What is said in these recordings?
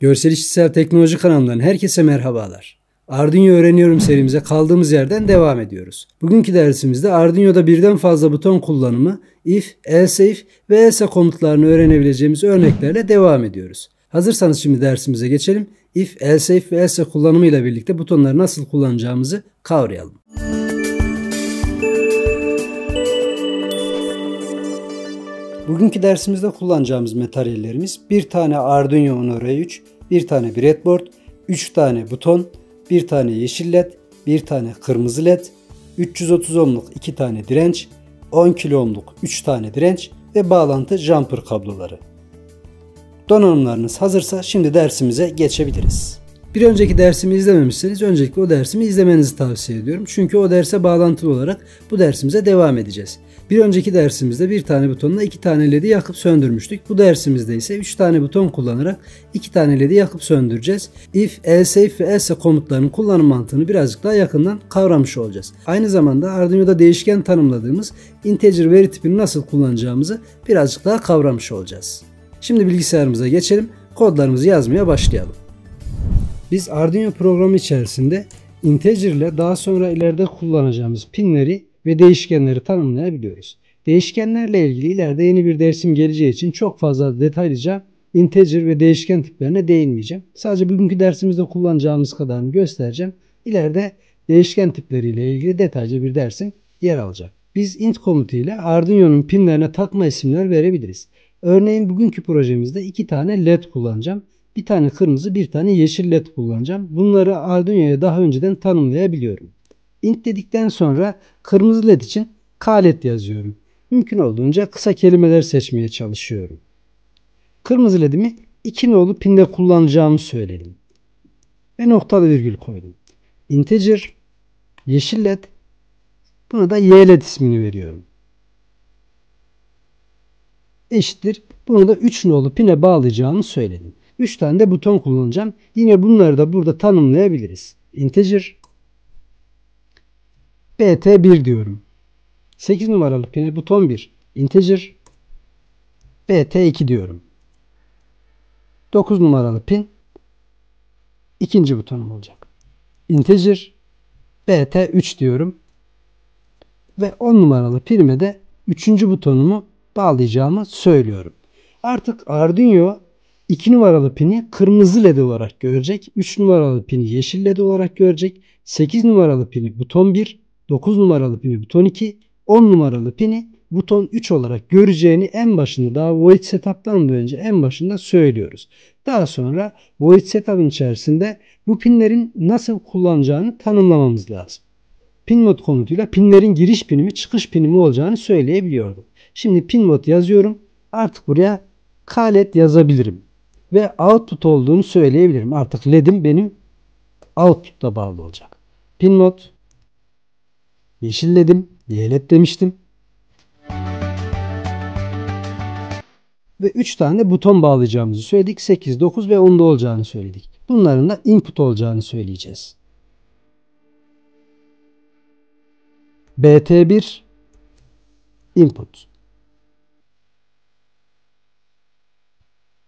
Görsel İşitsel Teknoloji kanalından herkese merhabalar. Arduino Öğreniyorum serimize kaldığımız yerden devam ediyoruz. Bugünkü dersimizde Arduino'da birden fazla buton kullanımı, if, else if ve else komutlarını öğrenebileceğimiz örneklerle devam ediyoruz. Hazırsanız şimdi dersimize geçelim. If, else if ve else kullanımıyla birlikte butonları nasıl kullanacağımızı kavrayalım. Bugünkü dersimizde kullanacağımız materyallerimiz bir tane Arduino Uno R3, bir tane breadboard, 3 tane buton, bir tane yeşil led, bir tane kırmızı led, 330 ohmluk 2 tane direnç, 10 kilo ohmluk 3 tane direnç ve bağlantı jumper kabloları. Donanımlarınız hazırsa şimdi dersimize geçebiliriz. Bir önceki dersimi izlememişseniz öncelikle o dersimi izlemenizi tavsiye ediyorum. Çünkü o derse bağlantılı olarak bu dersimize devam edeceğiz. Bir önceki dersimizde bir tane butonla 2 tane led'i yakıp söndürmüştük. Bu dersimizde ise 3 tane buton kullanarak 2 tane led'i yakıp söndüreceğiz. If, else if ve else komutlarının kullanım mantığını birazcık daha yakından kavramış olacağız. Aynı zamanda Arduino'da değişken tanımladığımız integer veri tipini nasıl kullanacağımızı birazcık daha kavramış olacağız. Şimdi bilgisayarımıza geçelim. Kodlarımızı yazmaya başlayalım. Biz Arduino programı içerisinde integer ile daha sonra ileride kullanacağımız pinleri ve değişkenleri tanımlayabiliyoruz. Değişkenlerle ilgili ileride yeni bir dersim geleceği için çok fazla detaylıca integer ve değişken tiplerine değinmeyeceğim. Sadece bugünkü dersimizde kullanacağımız kadarını göstereceğim. İleride değişken tipleriyle ilgili detaylı bir dersim yer alacak. Biz int komutu ile Arduino'nun pinlerine takma isimler verebiliriz. Örneğin bugünkü projemizde 2 tane led kullanacağım. Bir tane kırmızı, bir tane yeşil led kullanacağım. Bunları Arduino'ya daha önceden tanımlayabiliyorum. Int dedikten sonra kırmızı led için K led yazıyorum. Mümkün olduğunca kısa kelimeler seçmeye çalışıyorum. Kırmızı ledimi 2 nolu pinde kullanacağımı söyledim. Ve noktalı virgül koydum. Integer, yeşil led, buna da Y led ismini veriyorum. Eşittir. Bunu da 3 nolu pine bağlayacağımı söyledim. 3 tane de buton kullanacağım. Yine bunları da burada tanımlayabiliriz. Integer BT1 diyorum. 8 numaralı pine buton 1. Integer BT2 diyorum. 9 numaralı pin ikinci butonum olacak. Integer BT3 diyorum. Ve 10 numaralı pinime de 3. butonumu bağlayacağımı söylüyorum. Artık Arduino 2 numaralı pini kırmızı led olarak görecek. 3 numaralı pini yeşil led olarak görecek. 8 numaralı pini buton 1, 9 numaralı pini buton 2, 10 numaralı pini buton 3 olarak göreceğini en başında daha void setup'tan önce en başında söylüyoruz. Daha sonra void setup'ın içerisinde bu pinlerin nasıl kullanacağını tanımlamamız lazım. Pinmod komutuyla pinlerin giriş pinimi çıkış pinimi olacağını söyleyebiliyordum. Şimdi pinmod yazıyorum. Artık buraya K led yazabilirim. Ve output olduğunu söyleyebilirim. Artık led'im benim output'ta bağlı olacak. Pin mod yeşil led'im Y led demiştim. Ve 3 tane buton bağlayacağımızı söyledik. 8, 9 ve 10'da olacağını söyledik. Bunların da input olacağını söyleyeceğiz. BT1 input.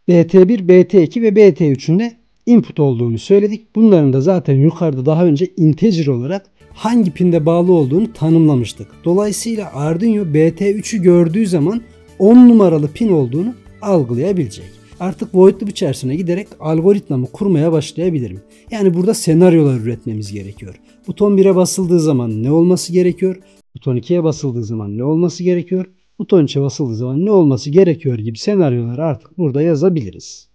BT1, BT2 ve BT3'ün de input olduğunu söyledik. Bunların da zaten yukarıda daha önce integer olarak hangi pinde bağlı olduğunu tanımlamıştık. Dolayısıyla Arduino BT3'ü gördüğü zaman 10 numaralı pin olduğunu algılayabilecek. Artık void'lu içerisine giderek algoritmamı kurmaya başlayabilirim. Yani burada senaryolar üretmemiz gerekiyor. Buton 1'e basıldığı zaman ne olması gerekiyor? Buton 2'ye basıldığı zaman ne olması gerekiyor? Buton 3'e basıldığı zaman ne olması gerekiyor gibi senaryoları artık burada yazabiliriz.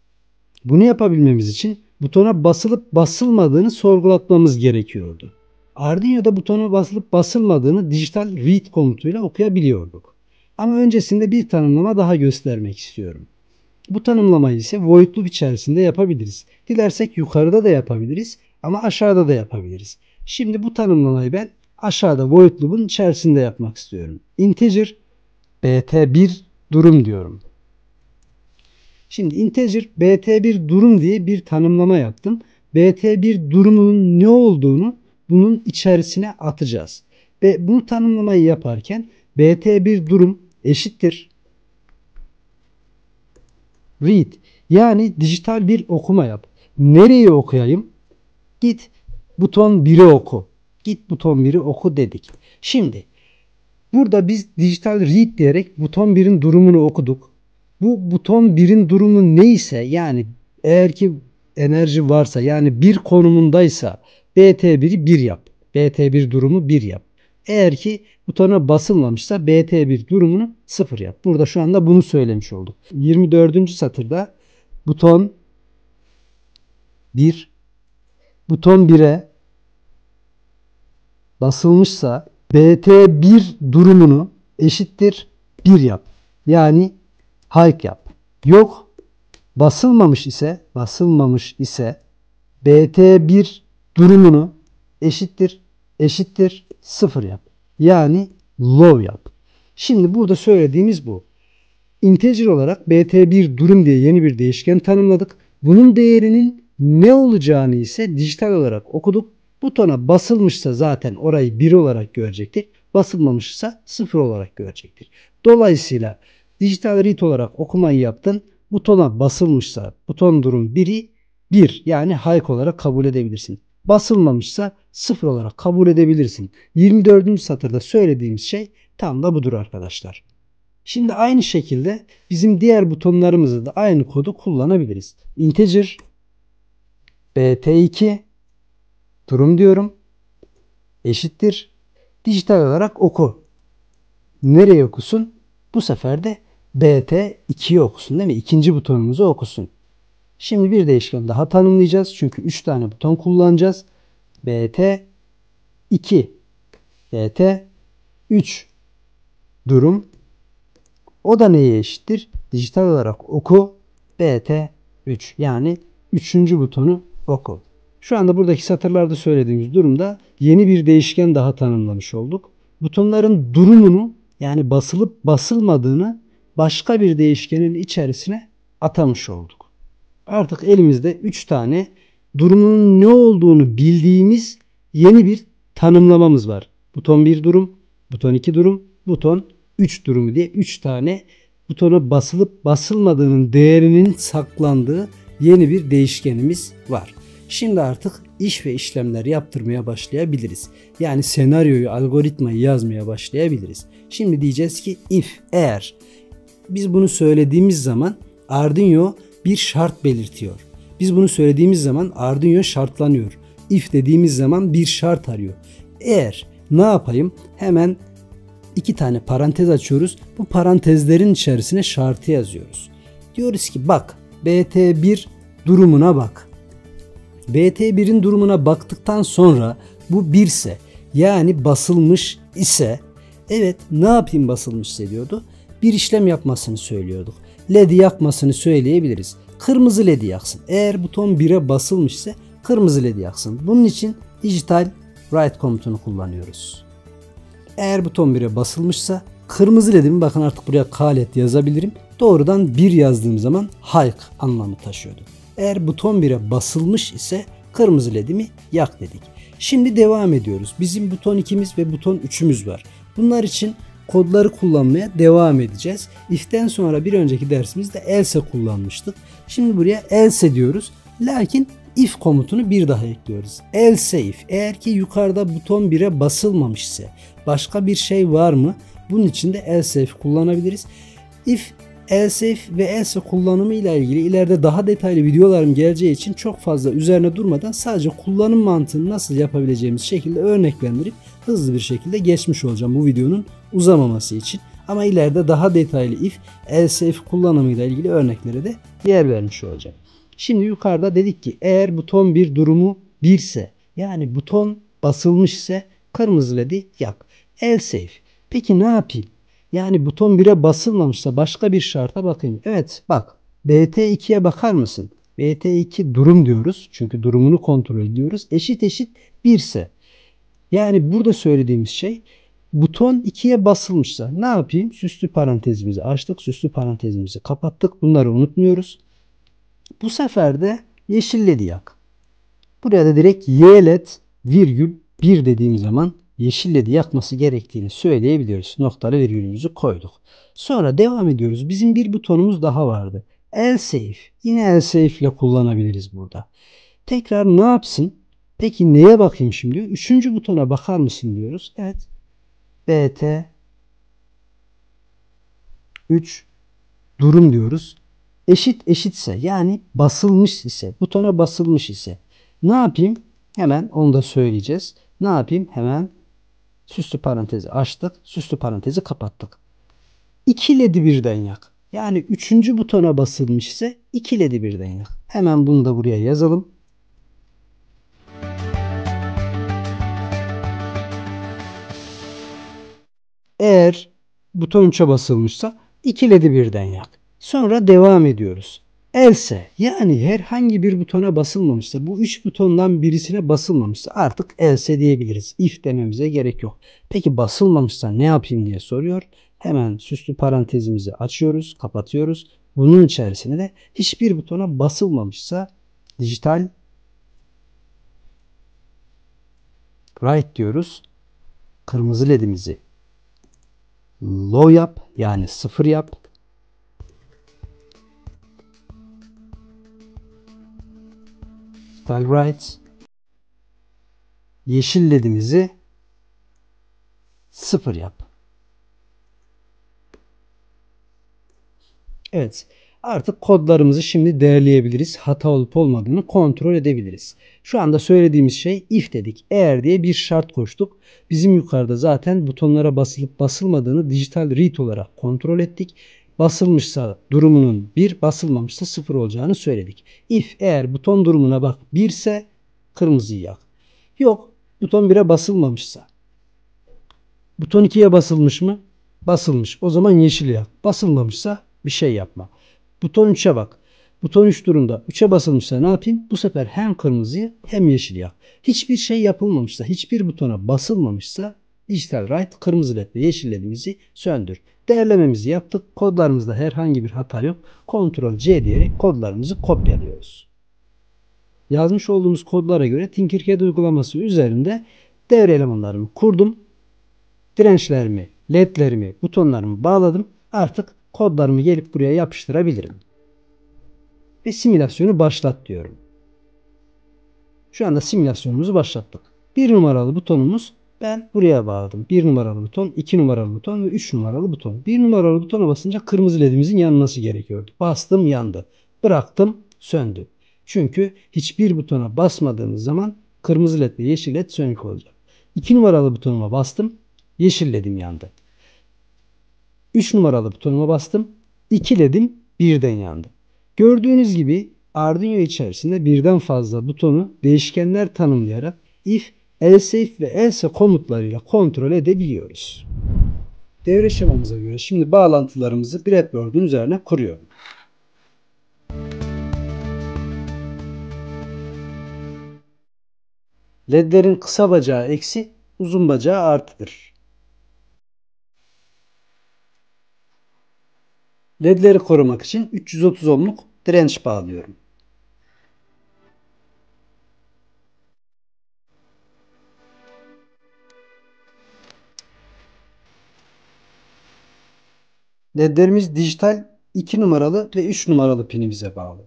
Bunu yapabilmemiz için butona basılıp basılmadığını sorgulatmamız gerekiyordu. Arduino'da butona basılıp basılmadığını dijital read komutuyla okuyabiliyorduk. Ama öncesinde bir tanımlama daha göstermek istiyorum. Bu tanımlamayı ise void loop içerisinde yapabiliriz. Dilersek yukarıda da yapabiliriz ama aşağıda da yapabiliriz. Şimdi bu tanımlamayı ben aşağıda void loop'un içerisinde yapmak istiyorum. Integer BT1 durum diyorum. Şimdi integer BT1 durum diye bir tanımlama yaptım. BT1 durumunun ne olduğunu bunun içerisine atacağız. Ve bu tanımlamayı yaparken BT1 durum eşittir read Yani dijital bir okuma yap. Nereyi okuyayım? Git buton 1'i oku. Git buton 1'i oku dedik. Şimdi burada biz dijital read diyerek buton 1'in durumunu okuduk. Bu buton 1'in durumu neyse, yani eğer ki enerji varsa, yani 1 konumundaysa BT1'i 1 yap. BT1 durumu 1 yap. Eğer ki butona basılmamışsa BT1 durumunu 0 yap. Burada şu anda bunu söylemiş olduk. 24. satırda buton 1, buton 1'e basılmışsa BT1 durumunu eşittir 1 yap. Yani hike yap. Yok, basılmamış ise BT1 durumunu eşittir 0 yap. Yani low yap. Şimdi burada söylediğimiz bu. Integer olarak BT1 durum diye yeni bir değişken tanımladık. Bunun değerinin ne olacağını ise dijital olarak okuduk. Butona basılmışsa zaten orayı 1 olarak görecektir. Basılmamışsa 0 olarak görecektir. Dolayısıyla dijital read olarak okumayı yaptın. Butona basılmışsa buton durum 1'i 1, yani hike olarak kabul edebilirsin. Basılmamışsa 0 olarak kabul edebilirsin. 24. satırda söylediğimiz şey tam da budur arkadaşlar. Şimdi aynı şekilde bizim diğer butonlarımızda da aynı kodu kullanabiliriz. Integer BT2 durum diyorum eşittir dijital olarak oku. Nereye okusun? Bu sefer de BT2'yi okusun, değil mi? İkinci butonumuzu okusun. Şimdi bir değişken daha tanımlayacağız. Çünkü 3 tane buton kullanacağız. BT2, BT3 durum. O da neye eşittir? Dijital olarak oku, BT3. Yani 3. butonu oku. Şu anda buradaki satırlarda söylediğimiz durumda yeni bir değişken daha tanımlamış olduk. Butonların durumunu, yani basılıp basılmadığını başka bir değişkenin içerisine atamış olduk. Artık elimizde 3 tane durumunun ne olduğunu bildiğimiz yeni bir tanımlamamız var. Buton 1 durum, buton 2 durum, buton 3 durumu diye 3 tane butona basılıp basılmadığının değerinin saklandığı yeni bir değişkenimiz var. Şimdi artık iş ve işlemler yaptırmaya başlayabiliriz. Yani senaryoyu, algoritmayı yazmaya başlayabiliriz. Şimdi diyeceğiz ki if, eğer. Biz bunu söylediğimiz zaman Arduino bir şart belirtiyor. Biz bunu söylediğimiz zaman Arduino şartlanıyor. If dediğimiz zaman bir şart arıyor. Eğer ne yapayım? Hemen 2 tane parantez açıyoruz. Bu parantezlerin içerisine şartı yazıyoruz. Diyoruz ki bak, BT1 durumuna bak. BT1'in durumuna baktıktan sonra bu 1 ise, yani basılmış ise, evet ne yapayım basılmışsa diyordu. Bir işlem yapmasını söylüyorduk. LED'i yakmasını söyleyebiliriz. Kırmızı LED'i yaksın. Eğer buton 1'e basılmışsa kırmızı LED'i yaksın. Bunun için digital write komutunu kullanıyoruz. Eğer buton 1'e basılmışsa kırmızı LED'imi, bakın artık buraya KLED yazabilirim. Doğrudan 1 yazdığım zaman hike anlamı taşıyordu. Eğer buton 1'e basılmış ise kırmızı LED'imi yak dedik. Şimdi devam ediyoruz. Bizim buton 2'miz ve buton 3'ümüz var. Bunlar için kodları kullanmaya devam edeceğiz. If'ten sonra bir önceki dersimizde else kullanmıştık. Şimdi buraya else diyoruz. Lakin if komutunu bir daha ekliyoruz. Else if. Eğer ki yukarıda buton 1'e basılmamış ise başka bir şey var mı? Bunun için de else if kullanabiliriz. If, else if ve else kullanımı ile ilgili ileride daha detaylı videolarım geleceği için çok fazla üzerine durmadan sadece kullanım mantığını nasıl yapabileceğimiz şekilde örneklendirip hızlı bir şekilde geçmiş olacağım bu videonun uzamaması için. Ama ileride daha detaylı if, else if kullanımıyla ilgili örneklere de yer vermiş olacağım. Şimdi yukarıda dedik ki eğer buton 1 durumu 1 ise, yani buton basılmış ise kırmızı LED'i yak. Else if. Peki ne yapayım? Yani buton 1'e basılmamışsa başka bir şarta bakayım. Evet bak, BT2'ye bakar mısın? BT2 durum diyoruz. Çünkü durumunu kontrol ediyoruz. Eşit 1 ise. Yani burada söylediğimiz şey buton 2'ye basılmışsa ne yapayım? Süslü parantezimizi açtık. Süslü parantezimizi kapattık. Bunları unutmuyoruz. Bu sefer de yeşil LED'i yak. Buraya da direkt YLED virgül 1 dediğim zaman yeşil LED'i yakması gerektiğini söyleyebiliyoruz. Noktalı virgülümüzü koyduk. Sonra devam ediyoruz. Bizim bir butonumuz daha vardı. ElSafe. Yine ElSafe ile kullanabiliriz burada. Tekrar ne yapsın? Peki neye bakayım şimdi? Üçüncü butona bakar mısın diyoruz. Evet. BT 3 durum diyoruz. Eşit eşitse, yani basılmış ise, butona basılmış ise ne yapayım? Hemen onu da söyleyeceğiz. Ne yapayım? Hemen süslü parantezi açtık. Süslü parantezi kapattık. 2 LED'i birden yak. Yani 3. butona basılmış ise 2 LED'i birden yak. Hemen bunu da buraya yazalım. Eğer buton 3'e basılmışsa 2 LED'i birden yak. Sonra devam ediyoruz. ElSe, yani herhangi bir butona basılmamışsa, bu 3 butondan birisine basılmamışsa artık ElSe diyebiliriz. If dememize gerek yok. Peki basılmamışsa ne yapayım diye soruyor. Hemen süslü parantezimizi açıyoruz, kapatıyoruz. Bunun içerisine de hiçbir butona basılmamışsa dijital right diyoruz. Kırmızı LED'imizi low yap, yani 0 yap. Digital right. Yeşil LED'imizi 0 yap. Evet. Artık kodlarımızı şimdi değerleyebiliriz. Hata olup olmadığını kontrol edebiliriz. Şu anda söylediğimiz şey if dedik. Eğer diye bir şart koştuk. Bizim yukarıda zaten butonlara basılıp basılmadığını dijital read olarak kontrol ettik. Basılmışsa durumunun 1, basılmamışsa 0 olacağını söyledik. If eğer buton durumuna bak 1 ise kırmızıyı yak. Yok, buton 1'e basılmamışsa. Buton 2'ye basılmış mı? Basılmış. O zaman yeşil yak. Basılmamışsa bir şey yapma. Buton 3'e bak. Buton 3 durumda 3'e basılmışsa ne yapayım? Bu sefer hem kırmızıyı hem yeşil yak. Hiçbir şey yapılmamışsa, hiçbir butona basılmamışsa dijital right, kırmızı led ve yeşil ledimizi söndür. Değerlememizi yaptık. Kodlarımızda herhangi bir hata yok. Ctrl C diyerek kodlarımızı kopyalıyoruz. Yazmış olduğumuz kodlara göre Tinkercad uygulaması üzerinde devre elemanlarımı kurdum. Dirençlerimi, ledlerimi, butonlarımı bağladım. Artık kodlarımı gelip buraya yapıştırabilirim. Ve simülasyonu başlat diyorum. Şu anda simülasyonumuzu başlattık. 1 numaralı butonumuz, ben buraya bağladım. 1 numaralı buton, 2 numaralı buton ve 3 numaralı buton. 1 numaralı butona basınca kırmızı ledimizin yanması gerekiyordu. Bastım, yandı. Bıraktım, söndü. Çünkü hiçbir butona basmadığımız zaman kırmızı led ve yeşil led sönük olacak. 2 numaralı butonuma bastım, yeşil ledim yandı. 3 numaralı butonuma bastım, 2 ledim birden yandı. Gördüğünüz gibi Arduino içerisinde birden fazla butonu değişkenler tanımlayarak if, ElSafe ve ElSe komutlarıyla kontrol edebiliyoruz. Devre şemamıza göre şimdi bağlantılarımızı breadboard'un üzerine kuruyorum. LED'lerin kısa bacağı eksi, uzun bacağı artıdır. LED'leri korumak için 330 ohmluk direnç bağlıyorum. LED'lerimiz dijital 2 numaralı ve 3 numaralı pinimize bağlı.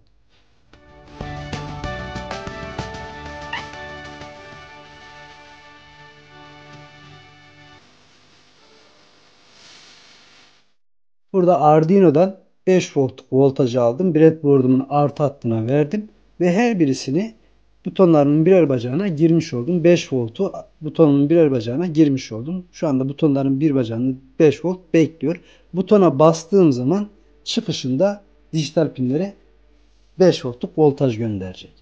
Burada Arduino'dan 5 volt voltajı aldım. Breadboard'umun artı hattına verdim. Ve her birisini butonlarımın birer bacağına girmiş oldum. 5 voltu butonun birer bacağına girmiş oldum. Şu anda butonların bir bacağını 5 volt bekliyor. Butona bastığım zaman çıkışında dijital pinlere 5 voltluk voltaj gönderecek.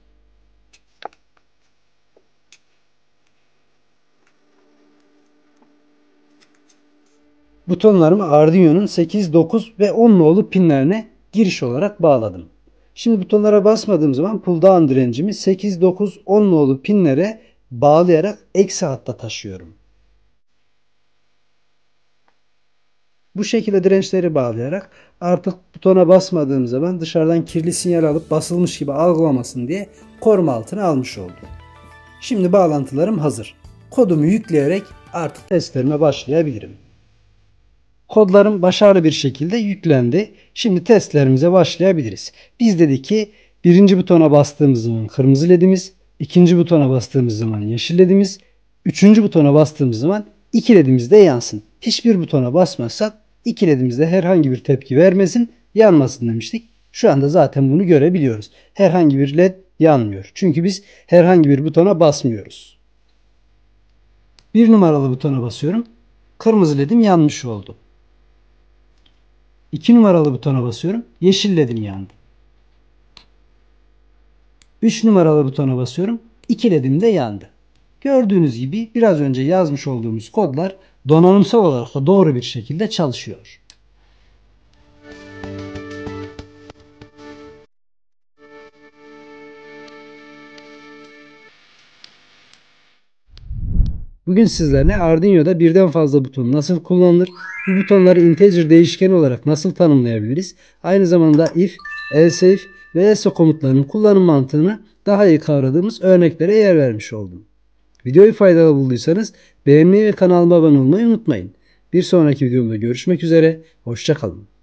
Butonlarımı Arduino'nun 8, 9 ve 10 nolu pinlerine giriş olarak bağladım. Şimdi butonlara basmadığım zaman pull down direncimi 8, 9, 10 nolu pinlere bağlayarak eksi hatta taşıyorum. Bu şekilde dirençleri bağlayarak artık butona basmadığım zaman dışarıdan kirli sinyal alıp basılmış gibi algılamasın diye koruma altına almış oldum. Şimdi bağlantılarım hazır. Kodumu yükleyerek artık testlerime başlayabilirim. Kodlarım başarılı bir şekilde yüklendi. Şimdi testlerimize başlayabiliriz. Biz dedik ki birinci butona bastığımız zaman kırmızı ledimiz, ikinci butona bastığımız zaman yeşil ledimiz, üçüncü butona bastığımız zaman iki ledimiz de yansın. Hiçbir butona basmazsak iki ledimiz de herhangi bir tepki vermesin, yanmasın demiştik. Şu anda zaten bunu görebiliyoruz. Herhangi bir led yanmıyor. Çünkü biz herhangi bir butona basmıyoruz. Bir numaralı butona basıyorum. Kırmızı ledim yanmış oldu. 2 numaralı butona basıyorum. Yeşil ledim yandı. 3 numaralı butona basıyorum. 2 ledim de yandı. Gördüğünüz gibi biraz önce yazmış olduğumuz kodlar donanımsal olarak da doğru bir şekilde çalışıyor. Bugün sizlerle Arduino'da birden fazla buton nasıl kullanılır, bu butonları integer değişkeni olarak nasıl tanımlayabiliriz, aynı zamanda if, else if ve else komutlarının kullanım mantığını daha iyi kavradığımız örneklere yer vermiş oldum. Videoyu faydalı bulduysanız beğenmeyi ve kanalıma abone olmayı unutmayın. Bir sonraki videomda görüşmek üzere, hoşça kalın.